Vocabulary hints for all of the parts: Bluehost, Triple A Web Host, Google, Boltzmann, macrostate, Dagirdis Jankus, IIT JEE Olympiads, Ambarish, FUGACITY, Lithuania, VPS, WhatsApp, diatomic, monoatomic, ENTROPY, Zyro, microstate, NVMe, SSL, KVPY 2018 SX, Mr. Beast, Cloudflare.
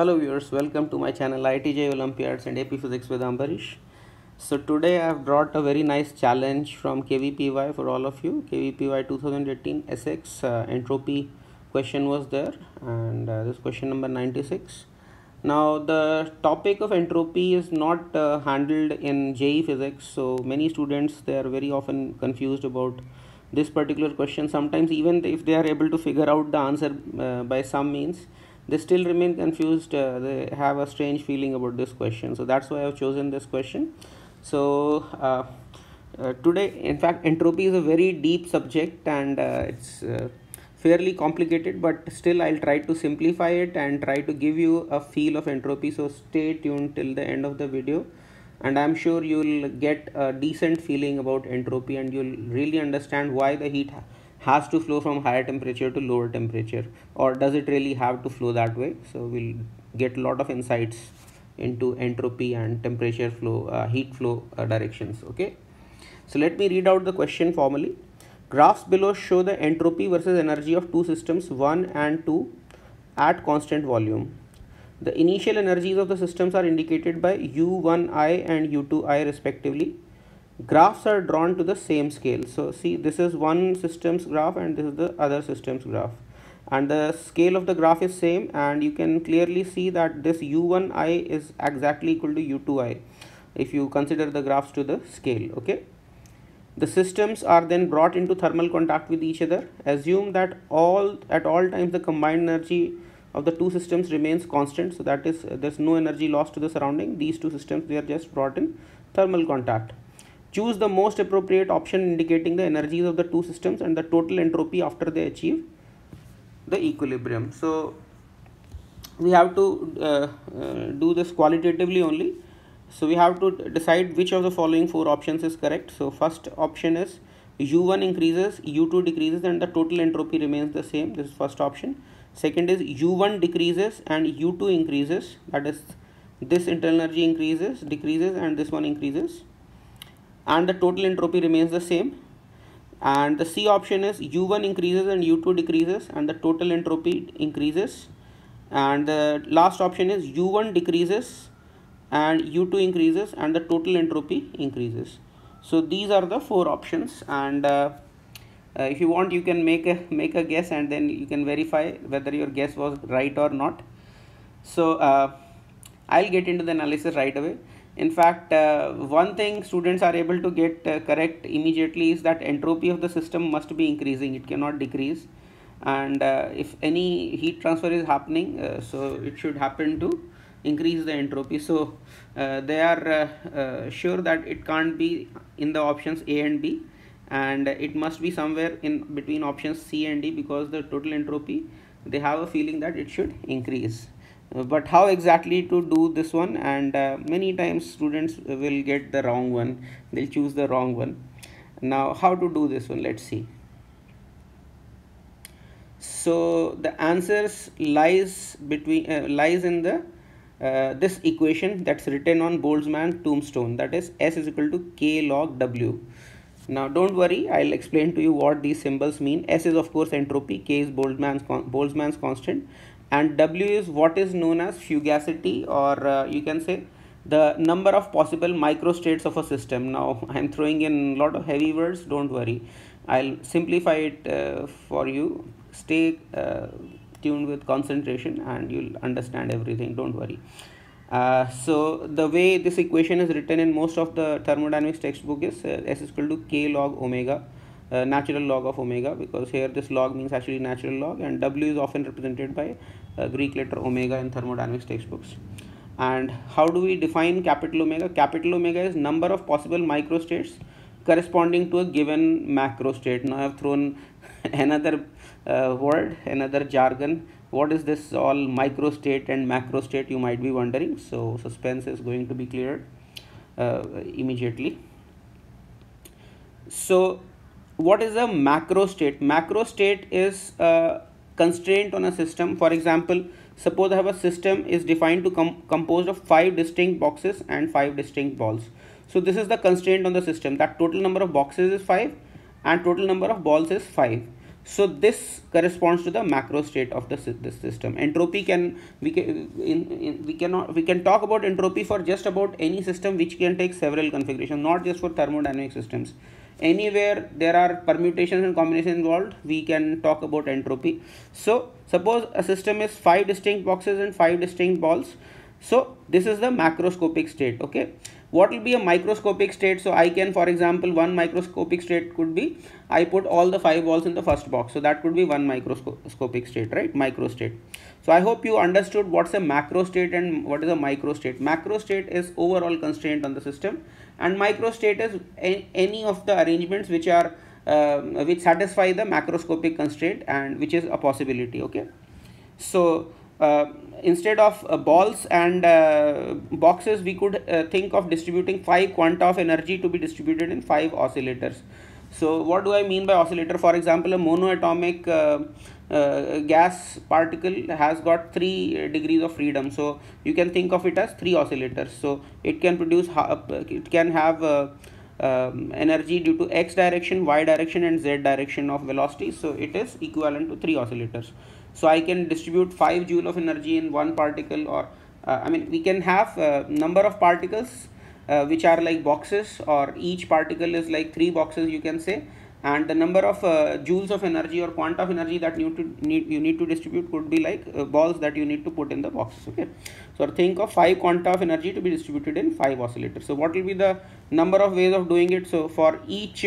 Hello viewers, welcome to my channel IIT JEE Olympiads and AP Physics with Ambarish. So today I have brought a very nice challenge from KVPY for all of you. KVPY 2018 SX entropy question was there, and this question number 96. Now the topic of entropy is not handled in JEE Physics, so many students, they are very often confused about this particular question. Sometimes even if they are able to figure out the answer by some means, they still remain confused. They have a strange feeling about this question. So that's why I have chosen this question. So today, in fact, entropy is a very deep subject, and it's fairly complicated, but still I'll try to simplify it and try to give you a feel of entropy. So stay tuned till the end of the video, and I'm sure you'll get a decent feeling about entropy, and you'll really understand why the heat has to flow from higher temperature to lower temperature, or does it really have to flow that way. So we'll get a lot of insights into entropy and temperature flow, heat flow directions. Okay, so let me read out the question formally. Graphs below show the entropy versus energy of two systems 1 and 2 at constant volume. The initial energies of the systems are indicated by U1i and U2i respectively. Graphs are drawn to the same scale. So see, this is one system's graph and this is the other system's graph, and the scale of the graph is same, and you can clearly see that this U1i is exactly equal to U2i if you consider the graphs to the scale. Okay, the systems are then brought into thermal contact with each other. Assume that at all times the combined energy of the two systems remains constant, so that is, there's no energy lost to the surrounding. These two systems, they are just brought in thermal contact. Choose the most appropriate option indicating the energies of the two systems and the total entropy after they achieve the equilibrium. So we have to do this qualitatively only. So we have to decide which of the following four options is correct. So first option is U1 increases, U2 decreases, and the total entropy remains the same. This is first option. Second is U1 decreases and U2 increases. That is, this internal energy increases, decreases, and this one increases, and the total entropy remains the same. And the C option is U1 increases and U2 decreases and the total entropy increases. And the last option is U1 decreases and U2 increases and the total entropy increases. So these are the four options, and if you want, you can make a guess, and then you can verify whether your guess was right or not. So I'll get into the analysis right away. In fact, one thing students are able to get correct immediately is that entropy of the system must be increasing. It cannot decrease, and if any heat transfer is happening, so it should happen to increase the entropy. So they are sure that it can't be in the options A and B, and it must be somewhere in between options C and D, because the total entropy, they have a feeling that it should increase. But how exactly to do this one, and many times students will get the wrong one, they'll choose the wrong one. Now how to do this one, let's see. So the answers lies in the this equation that's written on Boltzmann tombstone, that is S is equal to K log W. Now don't worry, I'll explain to you what these symbols mean. S is of course entropy, K is Boltzmann's constant, and W is what is known as fugacity, or you can say the number of possible microstates of a system. Now I'm throwing in a lot of heavy words, don't worry, I'll simplify it for you. Stay tuned with concentration and you'll understand everything, don't worry. So the way this equation is written in most of the thermodynamics textbook is S is equal to K log omega, natural log of omega, because here this log means actually natural log, and W is often represented by Greek letter omega in thermodynamics textbooks. And how do we define capital omega? Capital omega is number of possible microstates corresponding to a given macrostate. Now I have thrown another word, another jargon. What is this all microstate and macrostate, you might be wondering. So suspense is going to be cleared immediately. So what is a macrostate? Macrostate is a constraint on a system. For example, suppose I have a system is defined to composed of 5 distinct boxes and 5 distinct balls. So this is the constraint on the system, that total number of boxes is 5 and total number of balls is 5. So this corresponds to the macro state of this system. Entropy we can talk about entropy for just about any system which can take several configurations, not just for thermodynamic systems. Anywhere there are permutations and combinations involved, we can talk about entropy. So suppose a system is 5 distinct boxes and 5 distinct balls. So this is the macroscopic state. Okay, what will be a microscopic state? So I can, for example, one microscopic state could be I put all the 5 balls in the first box. So that could be one microscopic state, right? Micro state. So I hope you understood what's a macro state and what is a micro state. Macro state is overall constraint on the system, and micro state is any of the arrangements which are which satisfy the macroscopic constraint, and which is a possibility. Okay, so instead of balls and boxes, we could think of distributing 5 quanta of energy to be distributed in 5 oscillators. So what do I mean by oscillator? For example, a monoatomic gas particle has got 3 degrees of freedom. So you can think of it as 3 oscillators. So it can produce, it can have energy due to x direction, y direction and z direction of velocity. So it is equivalent to 3 oscillators. So I can distribute 5 joule of energy in one particle, or I mean, we can have a number of particles which are like boxes, or each particle is like 3 boxes, you can say, and the number of joules of energy or quanta of energy that you need to distribute could be like balls that you need to put in the boxes. Okay, so think of 5 quanta of energy to be distributed in 5 oscillators. So what will be the number of ways of doing it? So for each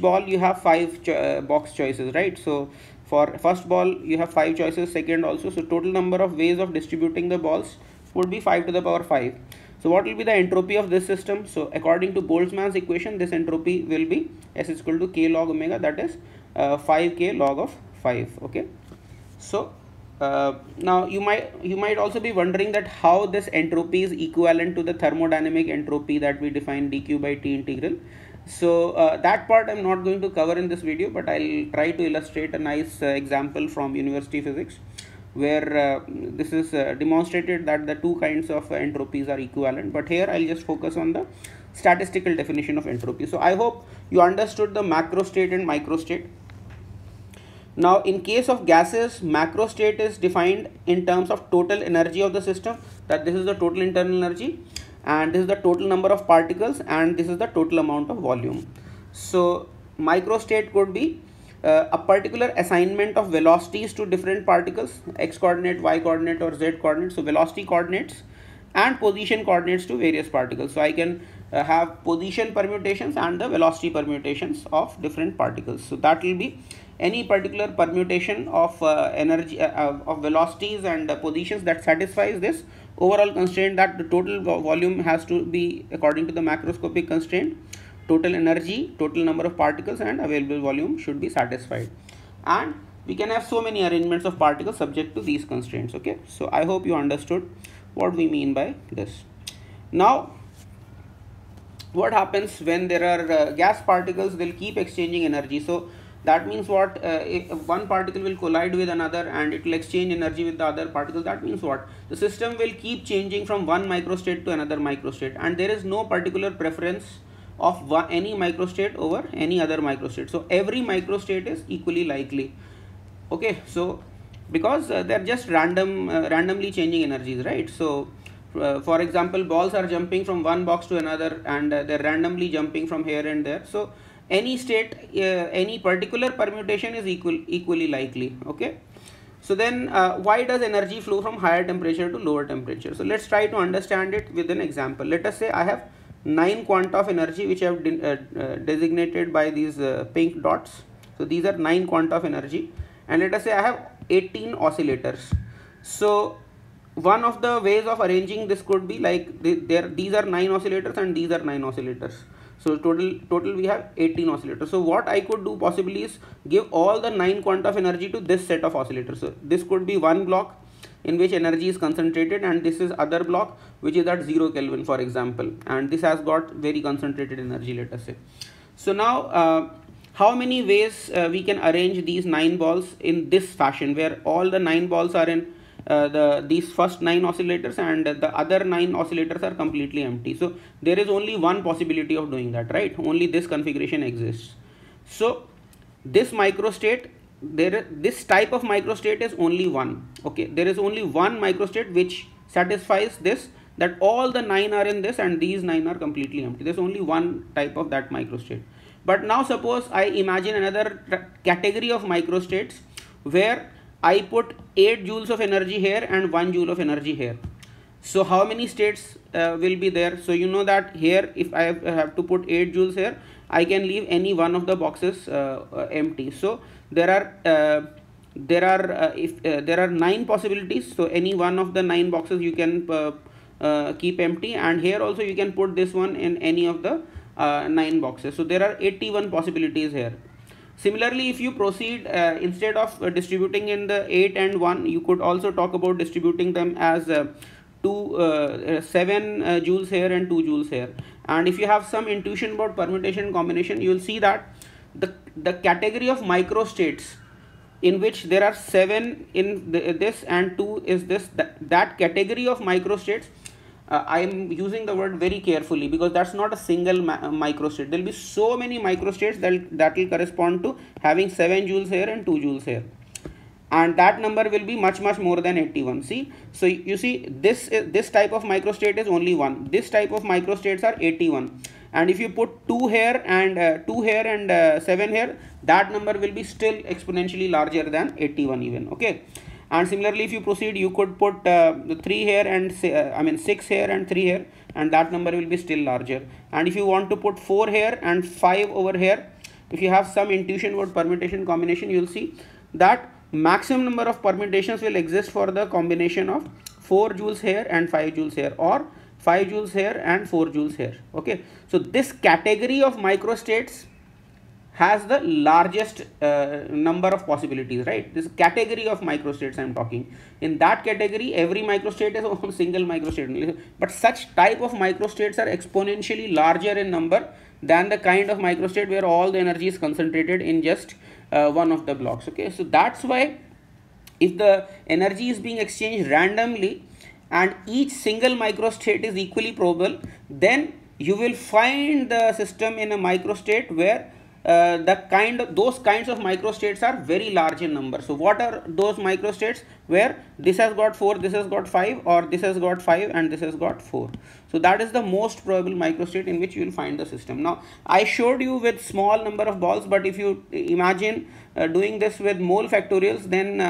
ball you have 5 box choices, right? So for first ball you have 5 choices, second also. So total number of ways of distributing the balls would be 5 to the power 5. So what will be the entropy of this system? So according to Boltzmann's equation, this entropy will be S is equal to K log omega, that is 5K log of 5. Okay, so now you might also be wondering that how this entropy is equivalent to the thermodynamic entropy that we define dq by T integral. So that part I'm not going to cover in this video, but I'll try to illustrate a nice example from university physics, where this is demonstrated that the 2 kinds of entropies are equivalent. But here I'll just focus on the statistical definition of entropy. So I hope you understood the macro state and micro state. Now in case of gases, macro state is defined in terms of total energy of the system, that this is the total internal energy, and this is the total number of particles, and this is the total amount of volume. So micro state could be a particular assignment of velocities to different particles, x coordinate, y coordinate or z coordinate. So velocity coordinates and position coordinates to various particles. So I can have position permutations and the velocity permutations of different particles. So that will be any particular permutation of energy of velocities and positions that satisfies this overall constraint, that the total volume has to be according to the macroscopic constraint, total energy, total number of particles and available volume should be satisfied. And we can have so many arrangements of particles subject to these constraints. Okay, so I hope you understood what we mean by this. Now what happens when there are gas particles? They'll keep exchanging energy. So that means what? If one particle will collide with another and it will exchange energy with the other particle, that means what? The system will keep changing from one microstate to another microstate, and there is no particular preference of any microstate over any other microstate. So every microstate is equally likely. Okay, so because they're just randomly changing energies, right? So for example, balls are jumping from one box to another, and they're randomly jumping from here and there. So any state, any particular permutation is equally likely. Okay, so then why does energy flow from higher temperature to lower temperature? So let's try to understand it with an example. Let us say I have 9 quanta of energy, which I have designated by these pink dots. So these are 9 quanta of energy, and let us say I have 18 oscillators. So one of the ways of arranging this could be like these are 9 oscillators and these are 9 oscillators. So total we have 18 oscillators. So what I could do possibly is give all the 9 quanta of energy to this set of oscillators. So this could be one block in which energy is concentrated, and this is other block which is at 0 Kelvin, for example, and this has got very concentrated energy, let us say. So now how many ways we can arrange these 9 balls in this fashion, where all the 9 balls are in these first 9 oscillators and the other 9 oscillators are completely empty? So there is only one possibility of doing that, right? Only this configuration exists. So this microstate, this type of microstate is only one. Okay, there is only one microstate which satisfies this, that all the 9 are in this and these 9 are completely empty. There's only one type of that microstate. But now suppose I imagine another category of microstates where I put 8 joules of energy here and 1 joule of energy here. So how many states will be there? So you know that here if I have to put 8 joules here, I can leave any one of the boxes empty. So there are 9 possibilities. So any one of the 9 boxes you can keep empty, and here also you can put this one in any of the 9 boxes. So there are 81 possibilities here. Similarly, if you proceed, instead of distributing in the 8 and 1, you could also talk about distributing them as 7 joules here and 2 joules here. And if you have some intuition about permutation combination, you will see that the category of microstates in which there are 7 in this and 2 is this, that category of microstates, I am using the word very carefully because that's not a single microstate. There will be so many microstates that will correspond to having 7 joules here and 2 joules here. And that number will be much more than 81. See, so you see this type of microstate is only 1. This type of microstates are 81. And if you put 2 here and 2 here and 7 here, that number will be still exponentially larger than 81 even. Okay. And similarly, if you proceed, you could put 3 here and 6 here and 3 here, and that number will be still larger. And if you want to put 4 here and 5 over here, if you have some intuition about permutation combination, you will see that maximum number of permutations will exist for the combination of 4 joules here and 5 joules here, or 5 joules here and 4 joules here. Okay, so this category of microstates has the largest number of possibilities, right? This category of microstates I am talking. In that category, every microstate is a single microstate. But such type of microstates are exponentially larger in number than the kind of microstate where all the energy is concentrated in just one of the blocks. Okay, so that's why if the energy is being exchanged randomly and each single microstate is equally probable, then you will find the system in a microstate where those kinds of microstates are very large in number. So what are those microstates where this has got 4, this has got 5, or this has got 5 and this has got 4. So that is the most probable microstate in which you will find the system. Now I showed you with small number of balls, but if you imagine doing this with mole factorials, then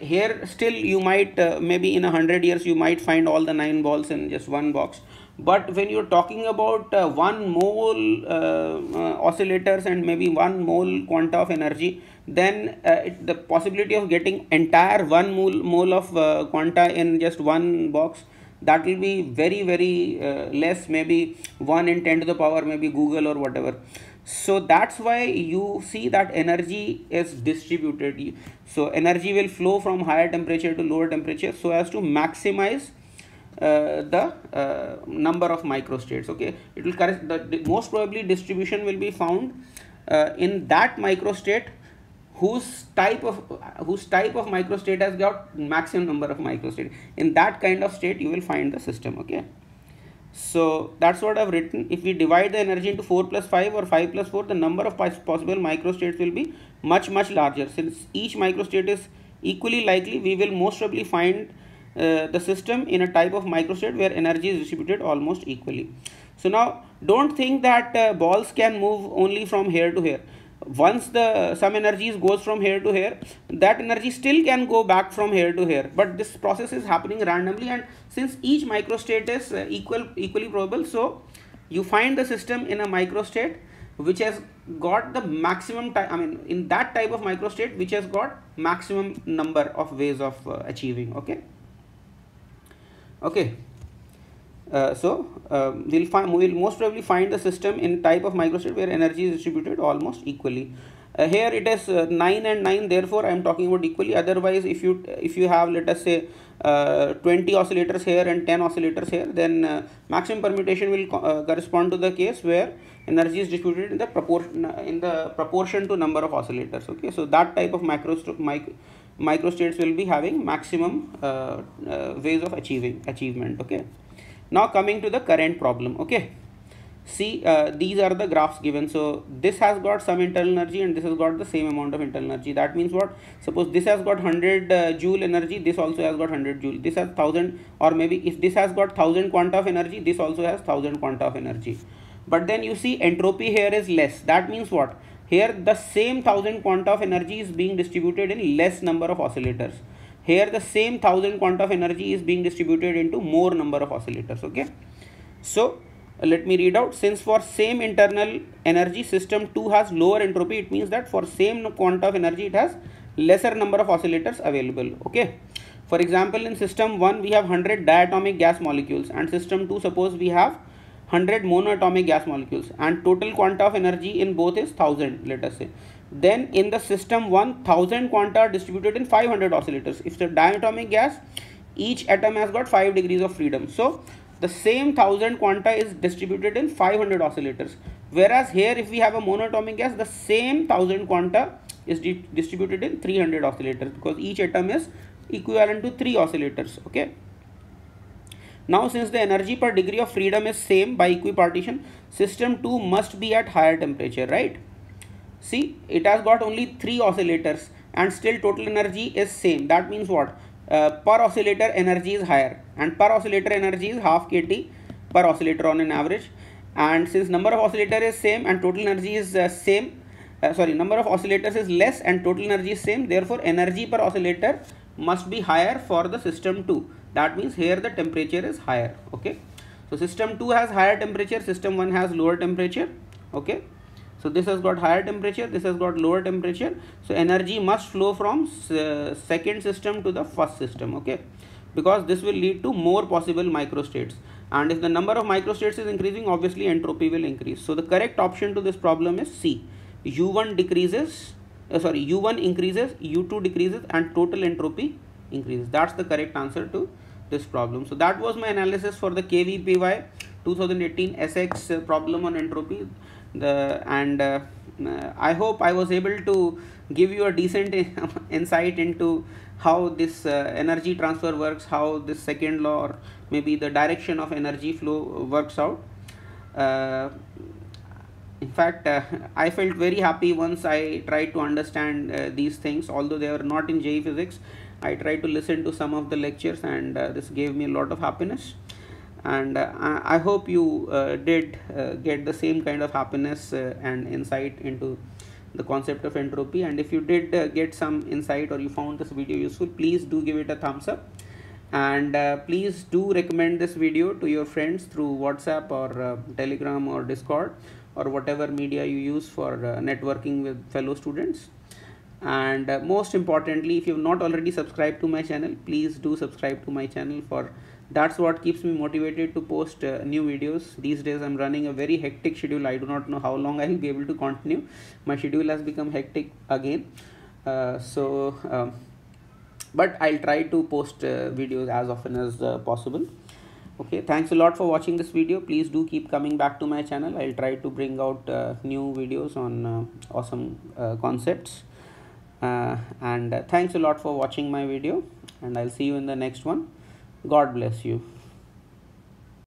here still you might maybe in 100 years you might find all the 9 balls in just one box. But when you're talking about 1 mole oscillators and maybe 1 mole quanta of energy, then the possibility of getting entire 1 mole of quanta in just one box, that will be very, very less, maybe 1 in 10 to the power, maybe Google or whatever. So that's why you see that energy is distributed. So energy will flow from higher temperature to lower temperature so as to maximize the number of microstates. Okay, it will correct the most probably distribution will be found in that microstate whose type of microstate has got maximum number of microstates. In that kind of state you will find the system. Okay, so that's what I've written. If we divide the energy into 4 plus 5 or 5 plus 4, the number of possible microstates will be much larger. Since each microstate is equally likely, we will most probably find the system in a type of microstate where energy is distributed almost equally. So now don't think that balls can move only from here to here. Once some energies goes from here to here, that energy still can go back from here to here, but this process is happening randomly, and since each microstate is equally probable, so you find the system in a microstate which has got the maximum in that type of microstate which has got maximum number of ways of achieving. Okay. Okay, we'll most probably find the system in type of microstate where energy is distributed almost equally. Here it is 9 and 9, therefore I am talking about equally. Otherwise, if you have, let us say, 20 oscillators here and 10 oscillators here, then maximum permutation will correspond to the case where energy is distributed in the proportion to number of oscillators. Okay, so that type of microstates will be having maximum ways of achievement. Okay, now coming to the current problem. Okay, see, these are the graphs given. So this has got some internal energy and this has got the same amount of internal energy. That means what? Suppose this has got 100 joule energy, this also has got 100 joule, this has 1000, or maybe if this has got 1000 quanta of energy, this also has 1000 quanta of energy. But then you see entropy here is less. That means what? Here the same 1000 quanta of energy is being distributed in less number of oscillators. Here the same 1000 quanta of energy is being distributed into more number of oscillators. Okay, so let me read out. Since for same internal energy system 2 has lower entropy, it means that for same quanta of energy it has lesser number of oscillators available. Okay, for example, in system 1 we have 100 diatomic gas molecules, and system 2 suppose we have 100 monoatomic gas molecules, and total quanta of energy in both is 1000, let us say. Then in the system 1000 quanta are distributed in 500 oscillators. If the diatomic gas, each atom has got 5 degrees of freedom. So the same 1000 quanta is distributed in 500 oscillators. Whereas here if we have a monoatomic gas, the same 1000 quanta is distributed in 300 oscillators, because each atom is equivalent to 3 oscillators. Okay. Now, since the energy per degree of freedom is same by equipartition, system 2 must be at higher temperature, right? See, it has got only 3 oscillators and still total energy is same. That means what? Per oscillator energy is higher, and per oscillator energy is half kT per oscillator on an average. And since number of oscillator is same and total energy is same, number of oscillators is less and total energy is same, therefore energy per oscillator must be higher for the system 2. That means here the temperature is higher. Okay, so system 2 has higher temperature, system 1 has lower temperature. Okay, so this has got higher temperature, this has got lower temperature. So energy must flow from second system to the first system. Okay, because this will lead to more possible microstates, and if the number of microstates is increasing, obviously entropy will increase. So the correct option to this problem is C. U1 decreases, U1 increases, U2 decreases, and total entropy increases. That's the correct answer to this problem. So that was my analysis for the KVPY 2018 SX problem on entropy. I hope I was able to give you a decent insight into how this energy transfer works, how this second law or maybe the direction of energy flow works out. In fact, I felt very happy once I tried to understand these things. Although they were not in JEE Physics, I tried to listen to some of the lectures, and this gave me a lot of happiness. And I hope you did get the same kind of happiness and insight into the concept of entropy. And if you did get some insight or you found this video useful, please do give it a thumbs up. And please do recommend this video to your friends through WhatsApp or Telegram or Discord or whatever media you use for networking with fellow students. And most importantly, if you have not already subscribed to my channel, please do subscribe to my channel, for that's what keeps me motivated to post new videos. These days I'm running a very hectic schedule. I do not know how long I will be able to continue. My schedule has become hectic again. But I'll try to post videos as often as possible. Okay, thanks a lot for watching this video. Please do keep coming back to my channel. I'll try to bring out new videos on awesome concepts. Thanks a lot for watching my video, and I'll see you in the next one. God bless you.